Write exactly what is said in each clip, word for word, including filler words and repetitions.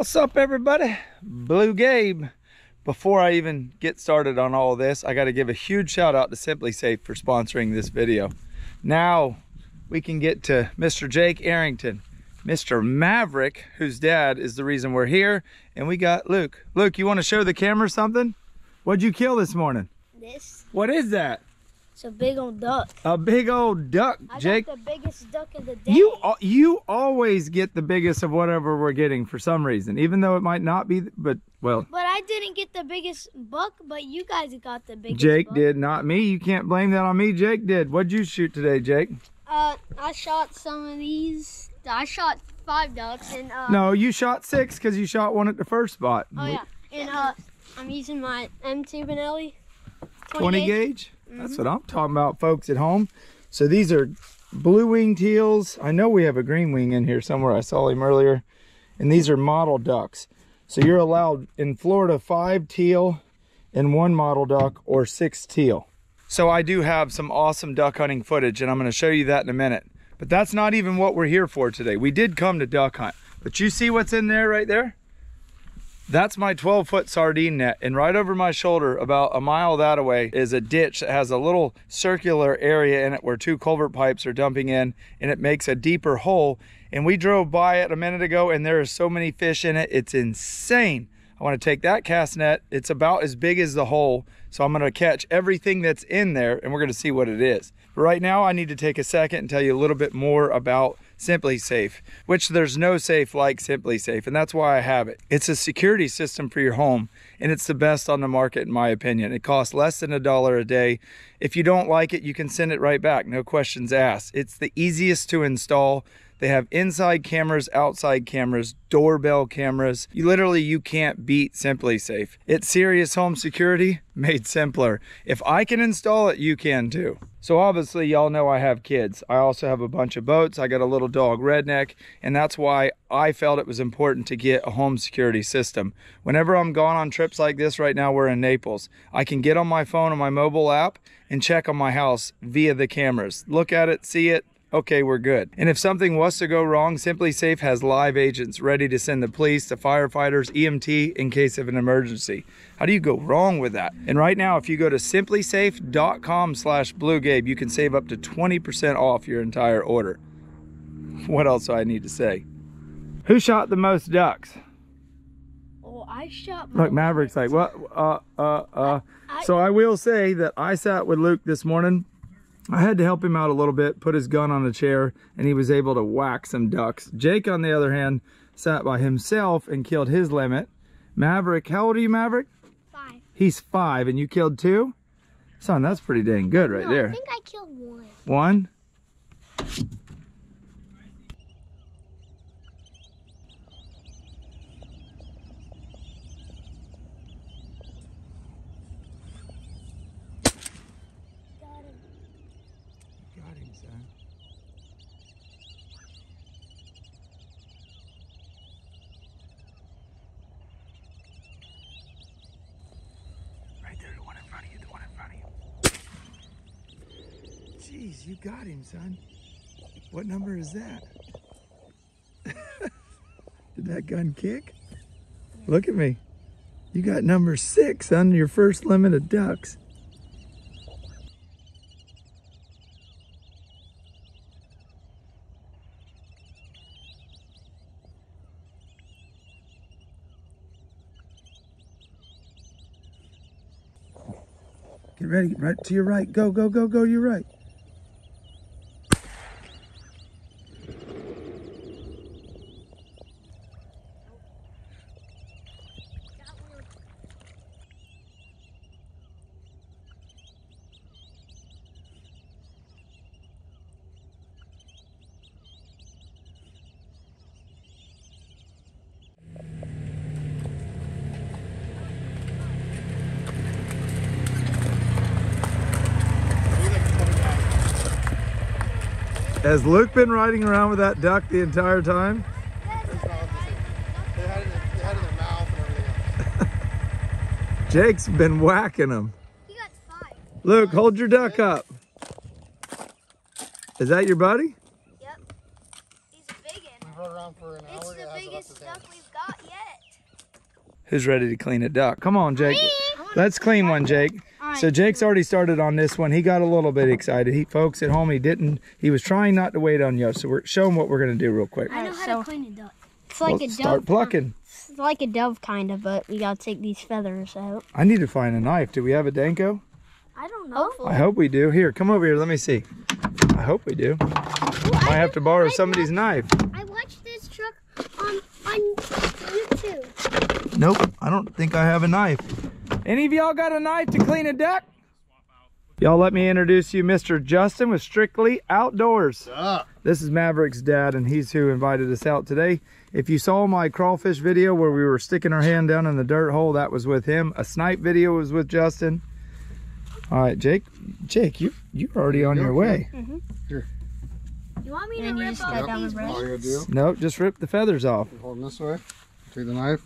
What's up, everybody? Blue Gabe. Before I even get started on all this, I got to give a huge shout out to SimpliSafe for sponsoring this video. Now we can get to Mister Jake Arrington, Mister Maverick, whose dad is the reason we're here, and we got Luke. Luke, you want to show the camera something? What'd you kill this morning? This. What is that? It's a big old duck. A big old duck, Jake. I got the biggest duck of the day. You you always get the biggest of whatever we're getting for some reason, even though it might not be, but well. But I didn't get the biggest buck, but you guys got the biggest Jake buck. Did, not me. You can't blame that on me. Jake did. What'd you shoot today, Jake? Uh, I shot some of these. I shot five ducks. and uh, No, you shot six because you shot one at the first spot. Oh, yeah. And uh, I'm using my M two Benelli. twenty gauge? That's what I'm talking about, folks at home. So these are blue-winged teals. I know we have a green wing in here somewhere. I saw him earlier. And these are model ducks. So you're allowed in Florida five teal and one model duck or six teal. So I do have some awesome duck hunting footage, and I'm going to show you that in a minute. But that's not even what we're here for today. We did come to duck hunt. But you see what's in there right there? That's my twelve foot sardine net, and right over my shoulder, about a mile that away, is a ditch that has a little circular area in it where two culvert pipes are dumping in, and it makes a deeper hole. And we drove by it a minute ago, and there are so many fish in it, it's insane. I want to take that cast net. It's about as big as the hole, so I'm going to catch everything that's in there, and we're going to see what it is. But right now, I need to take a second and tell you a little bit more about SimpliSafe, which there's no safe like SimpliSafe, and that's why I have it. It's a security system for your home, and it's the best on the market in my opinion. It costs less than a dollar a day. If you don't like it, you can send it right back, no questions asked. It's the easiest to install. They have inside cameras, outside cameras, doorbell cameras. You literally, you can't beat SimpliSafe. It's serious home security made simpler. If I can install it, you can too. So obviously, y'all know I have kids. I also have a bunch of boats. I got a little dog, Redneck, and that's why I felt it was important to get a home security system. Whenever I'm gone on trips like this right now, we're in Naples, I can get on my phone on my mobile app and check on my house via the cameras. Look at it, see it. Okay, we're good. And if something was to go wrong, SimpliSafe has live agents ready to send the police, the firefighters, E M T in case of an emergency. How do you go wrong with that? And right now, if you go to simplisafe dot com slash blue gabe, you can save up to twenty percent off your entire order. What else do I need to say? Who shot the most ducks? Oh, I shot. Look, Maverick's like, what? Well, uh, uh, uh. I, I, so I will say that I sat with Luke this morning. I had to help him out a little bit, put his gun on a chair, and he was able to whack some ducks. Jake, on the other hand, sat by himself and killed his limit. Maverick, how old are you, Maverick? Five. He's five, and you killed two? Son, that's pretty dang good right no, there. I think I killed one. One? Jeez, you got him, son. What number is that? Did that gun kick? Look at me. You got number six on your first limit of ducks. Get ready, get right to your right. Go, go, go, go to your right. Has Luke been riding around with that duck the entire time? Jake's been whacking him. He got five. Luke, five. Hold your duck up. Is that your buddy? Yep. He's a big one. We've rode around for an hour. It's the biggest duck we've got yet. who's ready to clean a duck. Come on, Jake. Let's clean one, Jake. So Jake's already started on this one. He got a little bit excited. He, folks at home, he didn't. He was trying not to wait on you. So we're, show him what we're going to do real quick. I know how so, to clean a duck. It's like well, a dove. Start plucking. It's like a dove, kind of, but we got to take these feathers out. I need to find a knife. Do we have a Danko? I don't know. I hope we do. Here, come over here. Let me see. I hope we do. Well, I, I have to borrow I somebody's watched, knife. I watched this truck on, on YouTube. Nope. I don't think I have a knife. Any of y'all got a knife to clean a duck? Y'all, let me introduce you, Mister Justin with Strictly Outdoors. Uh. This is Maverick's dad, and he's who invited us out today. If you saw my crawfish video where we were sticking our hand down in the dirt hole, that was with him. A snipe video was with Justin. All right, Jake. Jake, you you're already on your way. Mm-hmm. Here. You want me to rip off these feathers? No, just rip the feathers off. You're holding this way. Take the knife.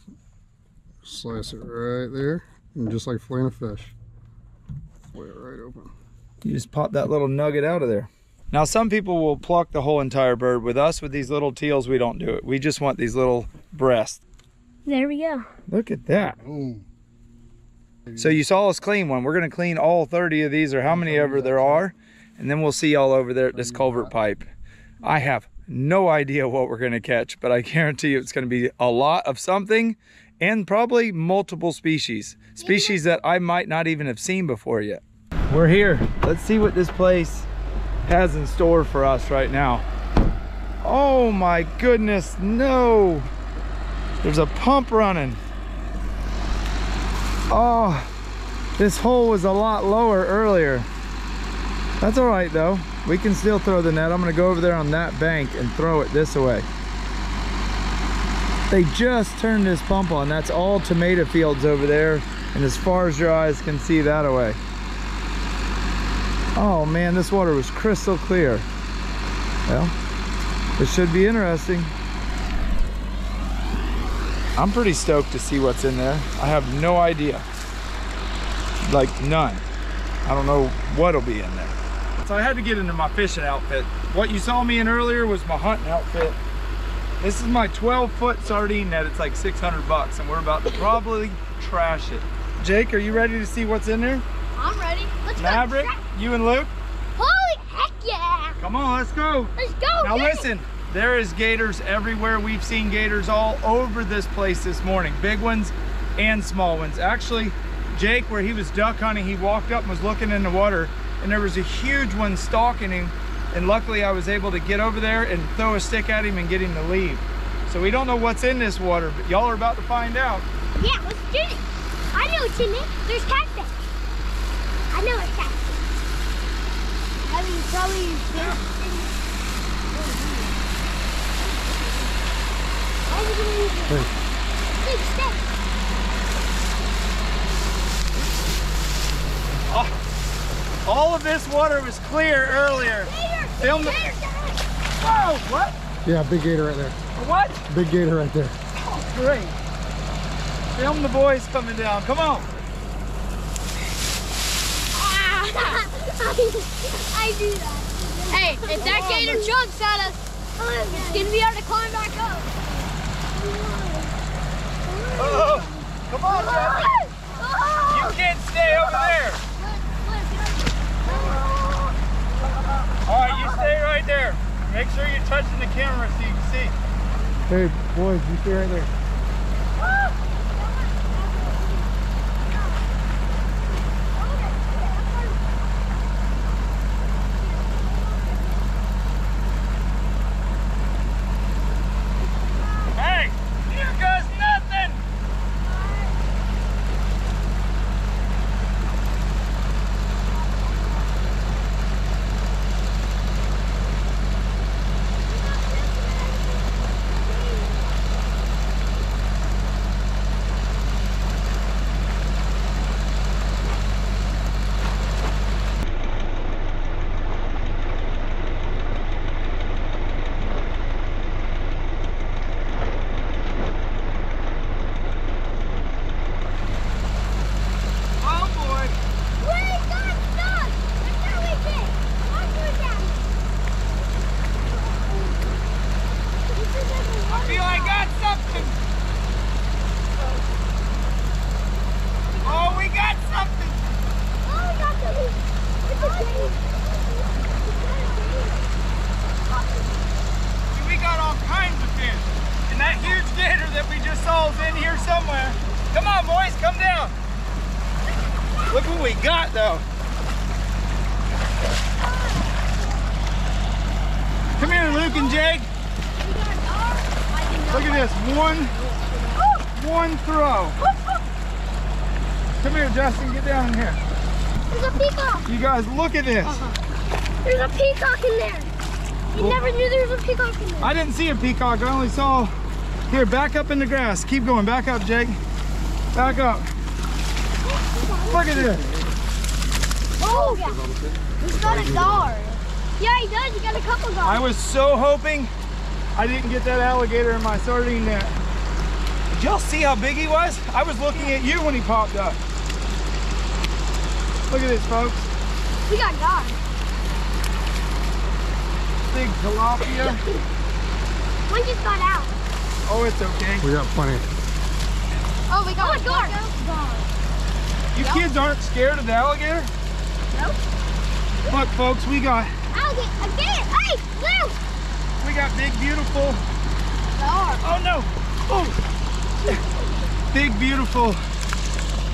Slice it right there, and just like filleting a fish, flay it right open. You just pop that little nugget out of there. Now, some people will pluck the whole entire bird. With us, with these little teals, we don't do it. We just want these little breasts. There we go. Look at that. Ooh. So you saw us clean one. We're going to clean all thirty of these, or how many ever there are, and then we'll see y'all over there at this culvert pipe. I have no idea what we're going to catch, but I guarantee you it's going to be a lot of something, and probably multiple species. Species that I might not even have seen before yet. We're here. Let's see what this place has in store for us right now. Oh my goodness, no! There's a pump running. Oh, this hole was a lot lower earlier. That's all right though. We can still throw the net. I'm gonna go over there on that bank and throw it this way. They just turned this pump on. That's all tomato fields over there. And as far as your eyes can see that away. Oh man, this water was crystal clear. Well, it should be interesting. I'm pretty stoked to see what's in there. I have no idea. Like none. I don't know what'll be in there. So I had to get into my fishing outfit. What you saw me in earlier was my hunting outfit. This is my twelve foot sardine net. It's like six hundred bucks and we're about to probably trash it. Jake, are you ready to see what's in there? I'm ready. Let's Maverick, go. Maverick, you and Luke? Holy heck yeah! Come on, let's go. Let's go. Now Jake. Listen. There is gators everywhere. We've seen gators all over this place this morning. Big ones and small ones. Actually, Jake, where he was duck hunting, he walked up and was looking in the water and there was a huge one stalking him. And luckily I was able to get over there and throw a stick at him and get him to leave. So we don't know what's in this water, but y'all are about to find out. Yeah, let's do it. I know what's in it. There's catfish. I know it's catfish. I mean, probably fish. Oh, all of this water was clear earlier. Gator, big gator. Whoa, what? Yeah, big gator right there. What? Big gator right there. Oh, great. Film the boys coming down. Come on. I do that. Hey, if that gator jumps at us, it's going to be hard to climb back up. Oh, come on, Justin. You can't stay over there. All right, you stay right there. Make sure you're touching the camera so you can see. Hey, boys, you stay right there. Lawry's salt's in here somewhere. Come on, boys, come down. Look what we got, though. Come here, Luke and Jake. Look at this, one, one throw. Come here, Justin, get down in here. There's a peacock. You guys, look at this. Uh-huh. There's a peacock in there. You never knew there was a peacock in there. I didn't see a peacock, I only saw, here, back up in the grass. Keep going, back up, Jake. Back up. Look at this. Oh, yeah. He's got a guard. Yeah, he does, he got a couple guards. I was so hoping I didn't get that alligator in my sardine net. Did y'all see how big he was? I was looking at you when he popped up. Look at this, folks. We got guards. Big tilapia. One just got out. Oh, it's okay. We got plenty. Oh, we got oh, guard. You yep. kids aren't scared of the alligator? Nope. Look, folks, we got. Alligator, again! Hey, Luke! We got big, beautiful. Guard. Oh no! Oh! Big, beautiful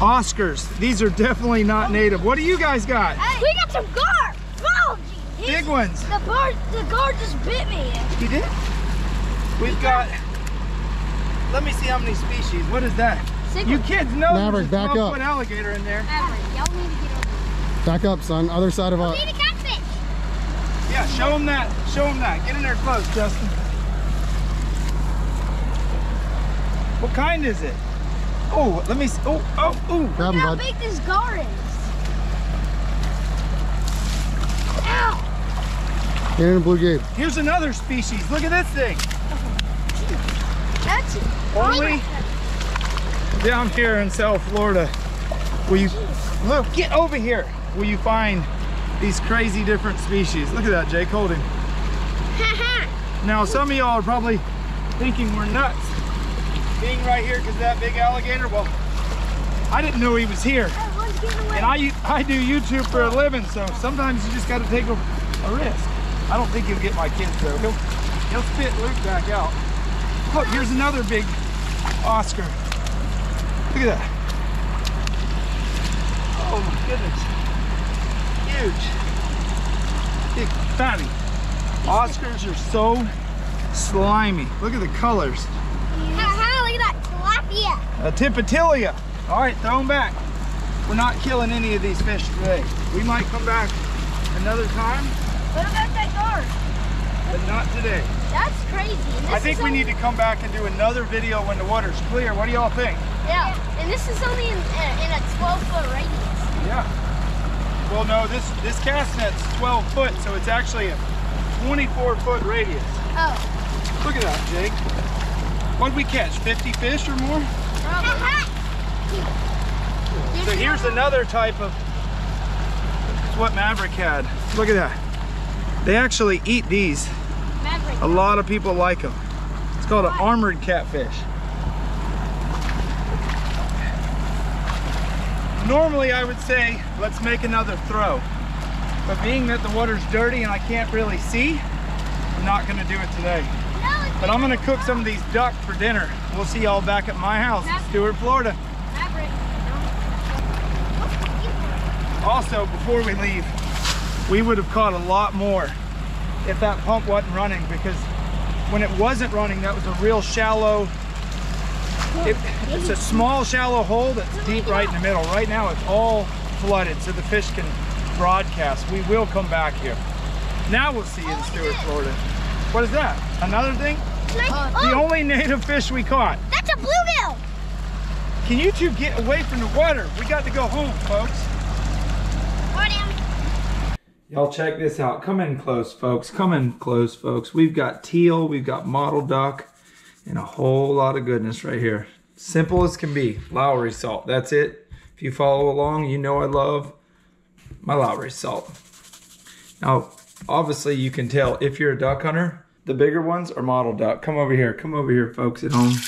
Oscars. These are definitely not oh. native. What do you guys got? Hey, we got some guards. Oh, geez. Big ones. The guard, the guard just bit me. He did? We've he got. Let me see how many species. What is that? Six. You kids know Maverick, there's a twelve foot alligator in there. Maverick, y'all need to get over. Back up, son. Other side of us. We need a catfish. Yeah, show them that. Show them that. Get in there close, Justin. What kind is it? Oh, let me see. Oh, oh, oh. Look Grab how him, big bud. This gar is. Ow. Get in the Blue Gabe. Here's another species. Look at this thing. That's it. Only down here in South Florida will you look get over here will you find these crazy different species. Look at that, Jake, hold him. Now some of y'all are probably thinking we're nuts being right here because that big alligator. Well, I didn't know he was here, and I I do YouTube for a living, so sometimes you just got to take a, a risk. I don't think he'll get my kids though. He'll he'll spit Luke back out. Look, here's another big Oscar. Look at that. Oh my goodness. Huge. Big fatty. Oscars are so slimy. Look at the colors. How, look at that tilapia. A tipatilia. All right, throw them back. We're not killing any of these fish today. We might come back another time. What about that guard? But not today. That's crazy. I think we need to come back and do another video when the water's clear. What do y'all think? Yeah. yeah, and this is only in, uh, in a twelve foot radius. Yeah. Well, no, this this cast net's twelve foot, so it's actually a twenty-four foot radius. Oh. Look at that, Jake. What'd we catch? fifty fish or more? Probably. So here's another type of. It's what Maverick had. Look at that. They actually eat these. Maverick. A lot of people like them. It's called an armored catfish. Normally I would say, let's make another throw. But being that the water's dirty and I can't really see, I'm not gonna do it today. No, but I'm gonna cook some of these duck for dinner. We'll see y'all back at my house in Stuart, Florida. Also, before we leave, we would have caught a lot more if that pump wasn't running, because when it wasn't running, that was a real shallow, It, it's a small shallow hole that's deep right in the middle. Right now it's all flooded so the fish can broadcast. We will come back here. Now we'll see you in Stuart, Florida. What is that? Another thing? The only native fish we caught. That's a bluegill! Can you two get away from the water? We got to go home, folks. Y'all check this out. Come in close, folks. Come in close, folks. We've got teal, we've got mottled duck, and a whole lot of goodness right here. Simple as can be. Lawry's salt. That's it. If you follow along, you know I love my Lawry's salt. Now, obviously you can tell if you're a duck hunter, the bigger ones are mottled duck. Come over here. Come over here, folks at home.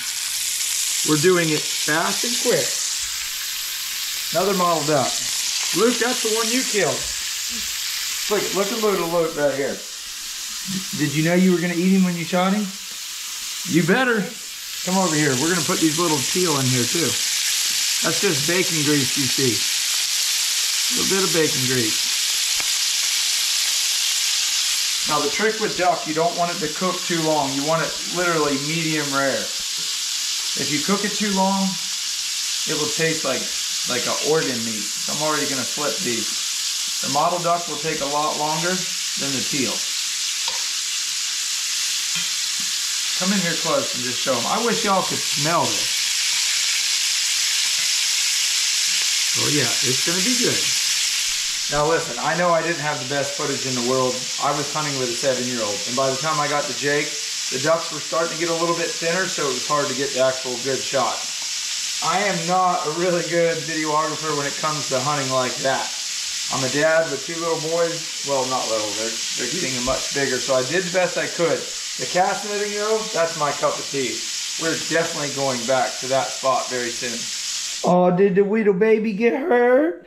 We're doing it fast and quick. Another mottled duck. Luke, that's the one you killed. Look, look at little Luke right here. Did you know you were going to eat him when you shot him? You better. Come over here. We're going to put these little teal in here too. That's just bacon grease you see. A little bit of bacon grease. Now the trick with duck, you don't want it to cook too long. You want it literally medium rare. If you cook it too long, it will taste like like an organ meat. So I'm already going to flip these. The model duck will take a lot longer than the teal. Come in here close and just show them. I wish y'all could smell this. Oh yeah, it's gonna be good. Now listen, I know I didn't have the best footage in the world. I was hunting with a seven-year-old, and by the time I got to Jake, the ducks were starting to get a little bit thinner, so it was hard to get the actual good shot. I am not a really good videographer when it comes to hunting like that. I'm a dad with two little boys. Well, not little, they're, they're getting much bigger, so I did the best I could. The cast netting though, that's my cup of tea. We're definitely going back to that spot very soon. Oh, did the weedle baby get hurt?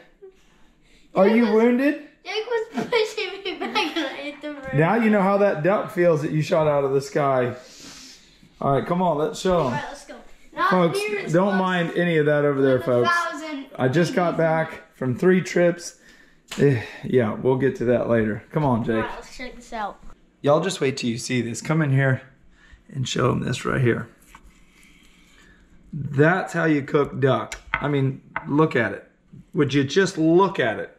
Are you wounded? Jake was pushing me back and I hit the room. Now you know how that duck feels that you shot out of the sky. All right, come on, let's show them. All right, let's go. Folks, don't mind any of that over there, folks. I just got back from three trips. Yeah, we'll get to that later. Come on, Jake. All right, let's check this out. Y'all just wait till you see this. Come in here and show them this right here. That's how you cook duck. I mean, look at it. Would you just look at it?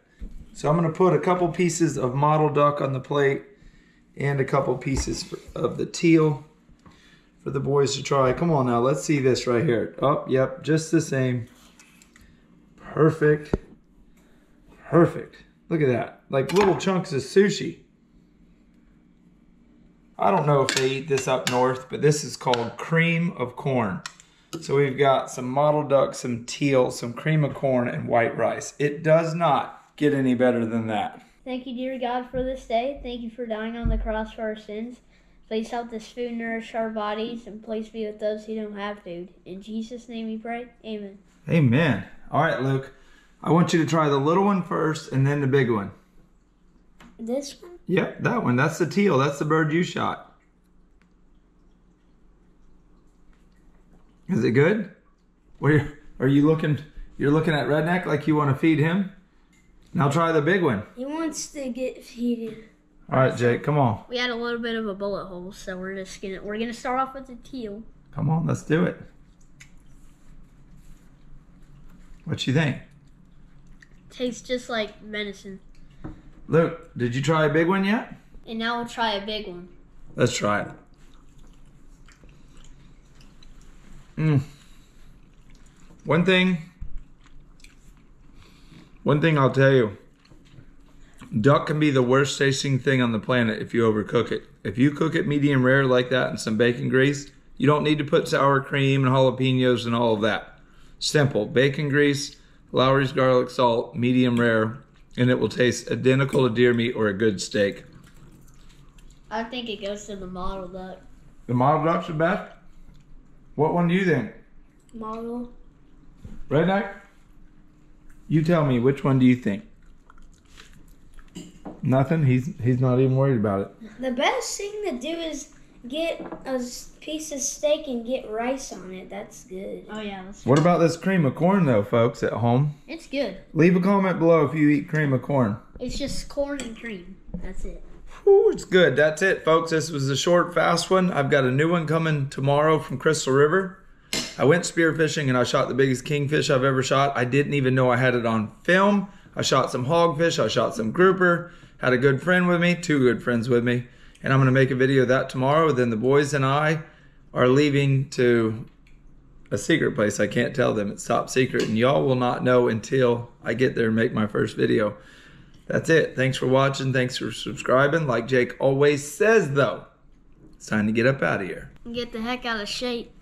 So I'm going to put a couple pieces of model duck on the plate and a couple pieces of the teal for the boys to try. Come on now, let's see this right here. Oh, yep, just the same. Perfect. Perfect. Look at that. Like little chunks of sushi. I don't know if they eat this up north, but this is called cream of corn. So we've got some model duck, some teal, some cream of corn, and white rice. It does not get any better than that. Thank you, dear God, for this day. Thank you for dying on the cross for our sins. Please help this food nourish our bodies, and please be with those who don't have food. In Jesus' name we pray. Amen. Amen. All right, Luke. I want you to try the little one first and then the big one. This one? Yep, that one. That's the teal. That's the bird you shot. Is it good? Where are you looking? You're looking at Redneck like you want to feed him? Now try the big one. He wants to get feeded. All right, Jake, come on. We had a little bit of a bullet hole, so we're just gonna we're gonna start off with the teal. Come on, let's do it. What you think? Tastes just like venison. Luke, did you try a big one yet? And now we'll try a big one. Let's try it. Mm. One thing, one thing I'll tell you, duck can be the worst tasting thing on the planet if you overcook it. If you cook it medium rare like that and some bacon grease, you don't need to put sour cream and jalapenos and all of that. Simple, bacon grease, Lawry's garlic salt, medium rare, and it will taste identical to deer meat or a good steak. I think it goes to the model duck. The model duck's the best? What one do you think? Model. Redneck? You tell me, which one do you think? Nothing? He's he's not even worried about it. The best thing to do is get a piece of steak and get rice on it. That's good. Oh yeah. That's what about this cream of corn though, folks at home? It's good. Leave a comment below if you eat cream of corn. It's just corn and cream. That's it. Ooh, it's good. That's it, folks. This was a short, fast one. I've got a new one coming tomorrow from Crystal River. I went spearfishing and I shot the biggest kingfish I've ever shot. I didn't even know I had it on film. I shot some hogfish. I shot some grouper. Had a good friend with me. Two good friends with me. And I'm going to make a video of that tomorrow. Then the boys and I are leaving to a secret place. I can't tell them. It's top secret. And y'all will not know until I get there and make my first video. That's it. Thanks for watching. Thanks for subscribing. Like Jake always says, though, it's time to get up out of here. And get the heck out of shape.